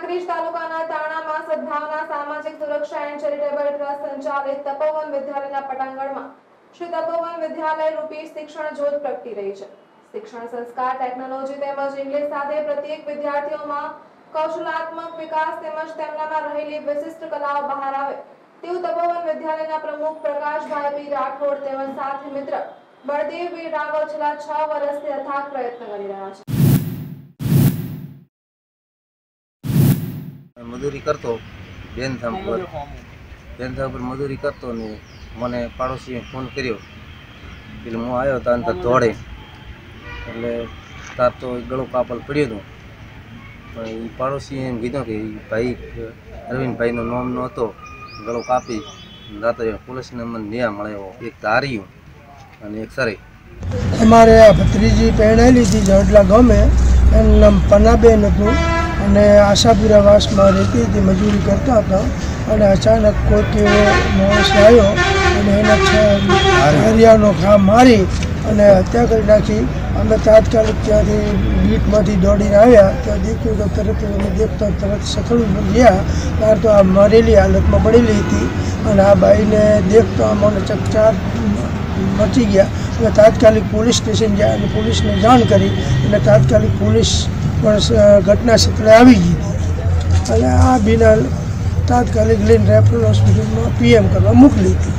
કાંકરેજ તાલુકાના તાણામાં સદભાવના સામાજિક સુરક્ષા એન્ડ ચેરિટેબલ ટ્રસ્ટ સંચાલિત તપોવન વિદ્યાલયના પટાંગણમાં શ્રી તપોવન વિદ્યાલય રૂપી શિક્ષણ જ્યોત પ્રગટી રહી છે. શિક્ષણ સંસ્કાર, ટેકનોલોજી તેમજ ઇંગ્લિશ સાથે પ્રત્યેક વિદ્યાર્થીઓમાં કૌશલાત્મક વિકાસ તેમજ તેમનામાં રહેલી વિશિષ્ટ કલાઓ બહાર આવે તેવું તપોવન વિદ્યાલયના પ્રમુખ પ્રકાશભાઈ બી રાઠોડ તેમજ સાથી મિત્ર બળદેવ બી રાવળ છેલ્લા 6 વર્ષથી અથાગ પ્રયત્ન કરી રહ્યા છે. मजूरी करतो बेनथाम पर मजूरी करतो ने मैंने पड़ोसी फोन करो पे हूँ आयो था अंदर दौड़े एट्ले तार तो गड़ो कापल पड़ो तो पड़ोसी एम कीधो कि भाई अरविंद भाई नाम ना तो गड़ो कापी रात्र पुलिस ने मन न्याय मे एक तारी एक सरे अमारे भत्रीजी पहनाली थी जटला गाँव में नाम पन्नाबेन અને આશાપુરા વાસમાં રહેતી હતી, મજૂરી કરતા હતા અને અચાનક કોઈક એવો માણસ આવ્યો અને એને હરિયાનો ઘા મારી અને હત્યા કરી નાખી. અમે તાત્કાલિક ત્યાંથી બીટમાંથી દોડીને આવ્યા, ત્યાં દેખ્યું તો તરત અમે દેખતા તરત સખડું ગયા, ત્યારે તો આ મરેલી હાલતમાં પડેલી હતી અને આ બાઈને દેખતા મને ચકચાર મચી ગયા. અમે તાત્કાલિક પોલીસ સ્ટેશન ગયા અને પોલીસને જાણ કરી અને તાત્કાલિક પોલીસ પણ ઘટના સ્થળે આવી ગઈ હતી અને આ બિનાલ તાત્કાલિક લઈને રેફરલ હોસ્પિટલમાં પીએમ કરવા મોકલી હતી.